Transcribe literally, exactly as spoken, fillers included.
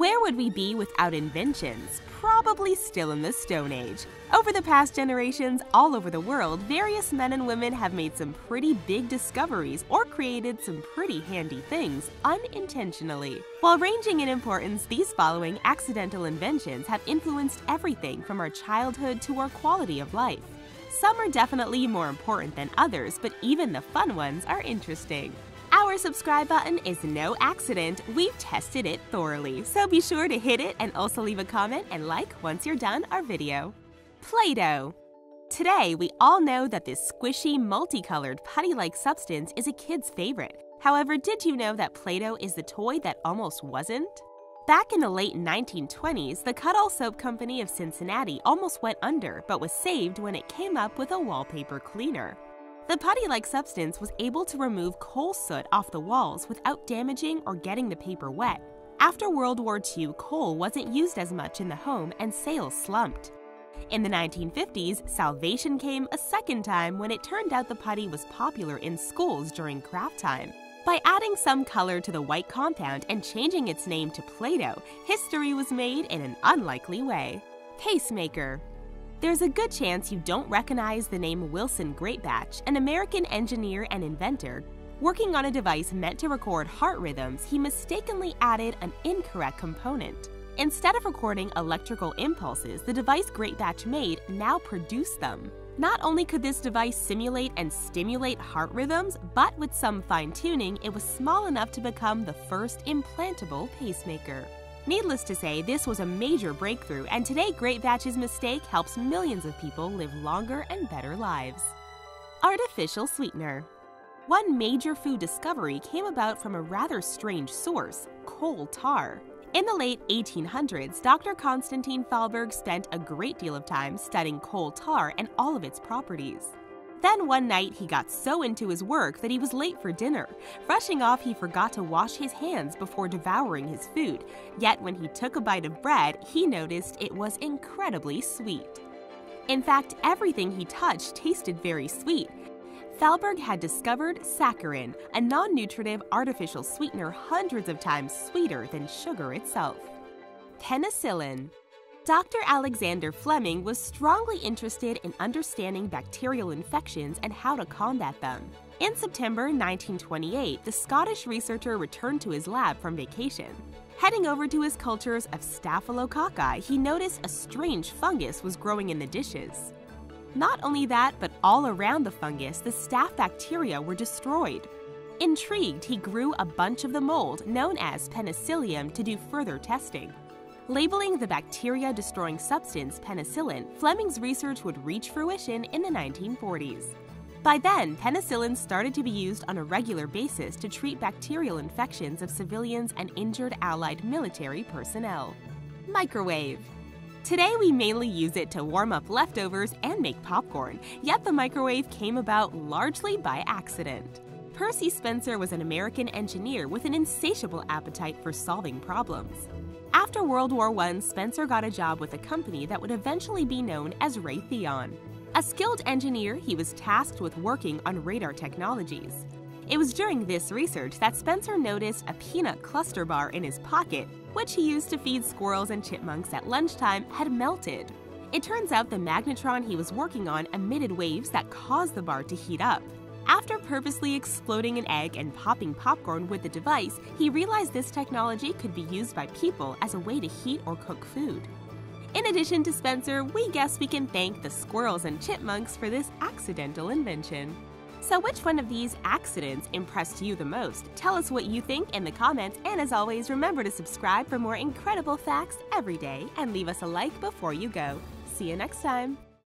Where would we be without inventions? Probably still in the Stone Age. Over the past generations, all over the world, various men and women have made some pretty big discoveries or created some pretty handy things unintentionally. While ranging in importance, these following accidental inventions have influenced everything from our childhood to our quality of life. Some are definitely more important than others, but even the fun ones are interesting. Our subscribe button is no accident. We've tested it thoroughly, so be sure to hit it and also leave a comment and like once you're done our video. Play Doh. Today, we all know that this squishy, multicolored, putty-like substance is a kid's favorite. However, did you know that Play Doh is the toy that almost wasn't? Back in the late nineteen twenties, the Cut-All Soap Company of Cincinnati almost went under but was saved when it came up with a wallpaper cleaner. The putty-like substance was able to remove coal soot off the walls without damaging or getting the paper wet. After World War Two, coal wasn't used as much in the home and sales slumped. In the nineteen fifties, salvation came a second time when it turned out the putty was popular in schools during craft time. By adding some color to the white compound and changing its name to Play-Doh, history was made in an unlikely way. Pacemaker. There's a good chance you don't recognize the name Wilson Greatbatch, an American engineer and inventor. Working on a device meant to record heart rhythms, he mistakenly added an incorrect component. Instead of recording electrical impulses, the device Greatbatch made now produced them. Not only could this device simulate and stimulate heart rhythms, but with some fine-tuning, it was small enough to become the first implantable pacemaker. Needless to say, this was a major breakthrough, and today Greatbatch's mistake helps millions of people live longer and better lives. Artificial sweetener. One major food discovery came about from a rather strange source, coal tar. In the late eighteen hundreds, Doctor Constantin Fahlberg spent a great deal of time studying coal tar and all of its properties. Then one night, he got so into his work that he was late for dinner. Rushing off, he forgot to wash his hands before devouring his food. Yet when he took a bite of bread, he noticed it was incredibly sweet. In fact, everything he touched tasted very sweet. Fahlberg had discovered saccharin, a non-nutritive artificial sweetener hundreds of times sweeter than sugar itself. Penicillin. Doctor Alexander Fleming was strongly interested in understanding bacterial infections and how to combat them. In September nineteen twenty-eight, the Scottish researcher returned to his lab from vacation. Heading over to his cultures of Staphylococci, he noticed a strange fungus was growing in the dishes. Not only that, but all around the fungus, the staph bacteria were destroyed. Intrigued, he grew a bunch of the mold, known as Penicillium, to do further testing. Labeling the bacteria-destroying substance penicillin, Fleming's research would reach fruition in the nineteen forties. By then, penicillin started to be used on a regular basis to treat bacterial infections of civilians and injured Allied military personnel. Microwave. Today, we mainly use it to warm up leftovers and make popcorn, yet the microwave came about largely by accident. Percy Spencer was an American engineer with an insatiable appetite for solving problems. After World War One, Spencer got a job with a company that would eventually be known as Raytheon. A skilled engineer, he was tasked with working on radar technologies. It was during this research that Spencer noticed a peanut cluster bar in his pocket, which he used to feed squirrels and chipmunks at lunchtime, had melted. It turns out the magnetron he was working on emitted waves that caused the bar to heat up. After purposely exploding an egg and popping popcorn with the device, he realized this technology could be used by people as a way to heat or cook food. In addition to Spencer, we guess we can thank the squirrels and chipmunks for this accidental invention. So which one of these accidents impressed you the most? Tell us what you think in the comments, and as always, remember to subscribe for more incredible facts every day and leave us a like before you go. See you next time!